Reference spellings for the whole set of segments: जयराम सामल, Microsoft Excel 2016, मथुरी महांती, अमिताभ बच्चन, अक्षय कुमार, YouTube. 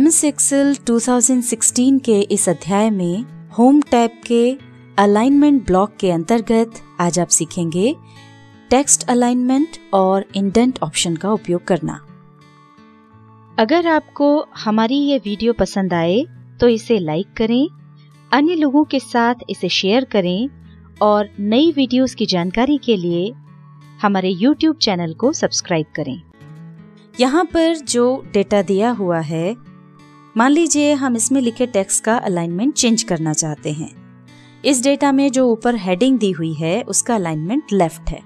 MS Excel 2016 के इस अध्याय में होम टैब के अलाइनमेंट ब्लॉक के अंतर्गत आज आप सीखेंगे टेक्स्ट अलाइनमेंट और इंडेंट ऑप्शन का उपयोग करना। अगर आपको हमारी ये वीडियो पसंद आए तो इसे लाइक करें, अन्य लोगों के साथ इसे शेयर करें और नई वीडियोस की जानकारी के लिए हमारे YouTube चैनल को सब्सक्राइब करें। यहाँ पर जो डेटा दिया हुआ है, मान लीजिए हम इसमें लिखे टेक्स्ट का अलाइनमेंट चेंज करना चाहते हैं। इस डेटा में जो ऊपर हेडिंग दी हुई है उसका अलाइनमेंट लेफ्ट है,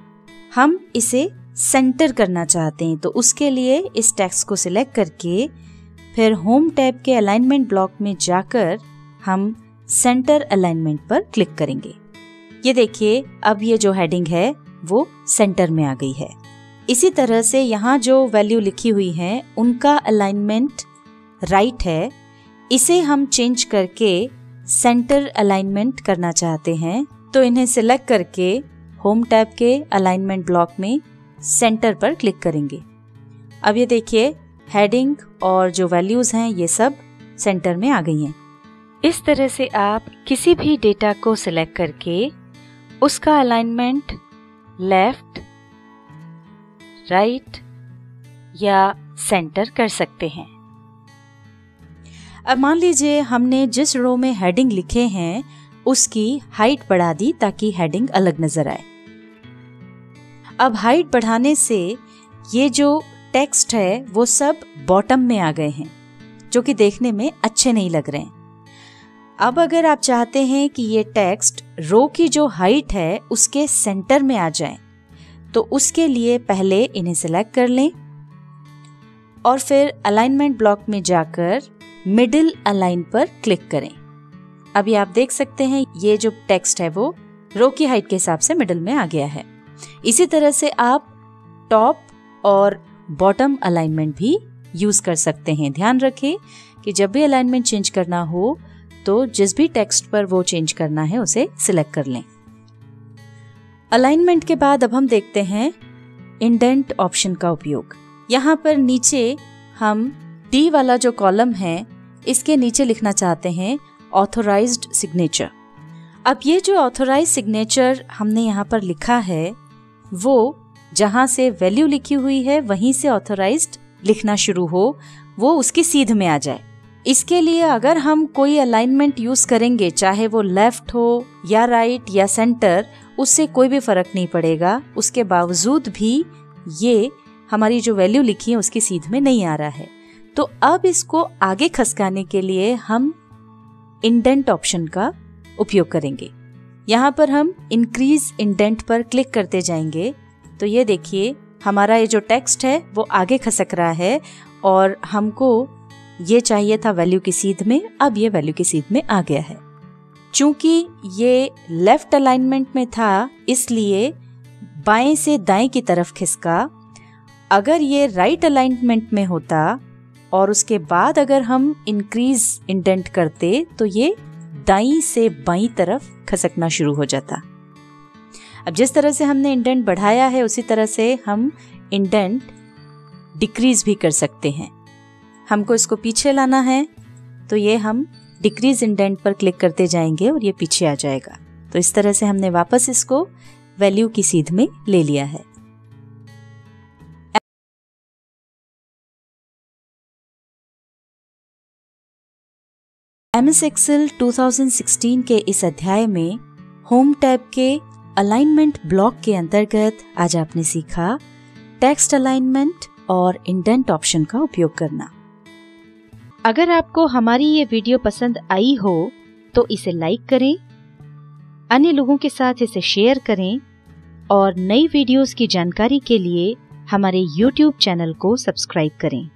हम इसे सेंटर करना चाहते हैं। तो उसके लिए इस टेक्स्ट को सिलेक्ट करके फिर होम टैब के अलाइनमेंट ब्लॉक में जाकर हम सेंटर अलाइनमेंट पर क्लिक करेंगे। ये देखिए, अब ये जो हेडिंग है वो सेंटर में आ गई है। इसी तरह से यहाँ जो वैल्यू लिखी हुई है उनका अलाइनमेंट राइट है, इसे हम चेंज करके सेंटर अलाइनमेंट करना चाहते हैं। तो इन्हें सिलेक्ट करके होम टैब के अलाइनमेंट ब्लॉक में सेंटर पर क्लिक करेंगे। अब ये देखिए, हेडिंग और जो वैल्यूज़ हैं ये सब सेंटर में आ गई हैं। इस तरह से आप किसी भी डेटा को सिलेक्ट करके उसका अलाइनमेंट लेफ्ट, राइट या सेंटर कर सकते हैं। अब मान लीजिए हमने जिस रो में हेडिंग लिखे हैं उसकी हाइट बढ़ा दी ताकि हेडिंग अलग नजर आए। अब हाइट बढ़ाने से ये जो टेक्स्ट है वो सब बॉटम में आ गए हैं, जो कि देखने में अच्छे नहीं लग रहे हैं। अब अगर आप चाहते हैं कि ये टेक्स्ट रो की जो हाइट है उसके सेंटर में आ जाए तो उसके लिए पहले इन्हें सिलेक्ट कर लें और फिर अलाइनमेंट ब्लॉक में जाकर मिडिल अलाइन पर क्लिक करें। अभी आप देख सकते हैं ये जो टेक्स्ट है वो रो की हाइट के हिसाब से मिडिल में आ गया है। इसी तरह से आप टॉप और बॉटम अलाइनमेंट भी यूज कर सकते हैं। ध्यान रखें कि जब भी अलाइनमेंट चेंज करना हो तो जिस भी टेक्स्ट पर वो चेंज करना है उसे सिलेक्ट कर लें। अलाइनमेंट के बाद अब हम देखते हैं इंडेंट ऑप्शन का उपयोग। यहाँ पर नीचे हम डी वाला जो कॉलम है इसके नीचे लिखना चाहते हैं ऑथोराइज्ड सिग्नेचर। अब ये जो ऑथोराइज सिग्नेचर हमने यहाँ पर लिखा है वो जहाँ से वैल्यू लिखी हुई है वहीं से ऑथोराइज्ड लिखना शुरू हो, वो उसकी सीध में आ जाए। इसके लिए अगर हम कोई अलाइनमेंट यूज करेंगे, चाहे वो लेफ्ट हो या राइट या सेंटर, उससे कोई भी फर्क नहीं पड़ेगा। उसके बावजूद भी ये हमारी जो वैल्यू लिखी है उसकी सीध में नहीं आ रहा है। तो अब इसको आगे खसकाने के लिए हम इंडेंट ऑप्शन का उपयोग करेंगे। यहाँ पर हम इंक्रीज इंडेंट पर क्लिक करते जाएंगे तो ये देखिए हमारा ये जो टेक्स्ट है वो आगे खसक रहा है और हमको ये चाहिए था वैल्यू की सीध में, अब ये वैल्यू की सीध में आ गया है। चूंकि ये लेफ्ट अलाइनमेंट में था इसलिए बाएं से दाएं की तरफ खिसका। अगर ये राइट अलाइनमेंट में होता और उसके बाद अगर हम इंक्रीज इंडेंट करते तो ये दाईं से बाईं तरफ खसकना शुरू हो जाता। अब जिस तरह से हमने इंडेंट बढ़ाया है उसी तरह से हम इंडेंट डिक्रीज भी कर सकते हैं। हमको इसको पीछे लाना है तो ये हम डिक्रीज इंडेंट पर क्लिक करते जाएंगे और ये पीछे आ जाएगा। तो इस तरह से हमने वापस इसको वैल्यू की सीध में ले लिया है। MS Excel 2016 के इस अध्याय में होम टैब के अलाइनमेंट ब्लॉक के अंतर्गत आज आपने सीखा टेक्स्ट अलाइनमेंट और इंडेंट ऑप्शन का उपयोग करना। अगर आपको हमारी ये वीडियो पसंद आई हो तो इसे लाइक करें, अन्य लोगों के साथ इसे शेयर करें और नई वीडियोस की जानकारी के लिए हमारे YouTube चैनल को सब्सक्राइब करें।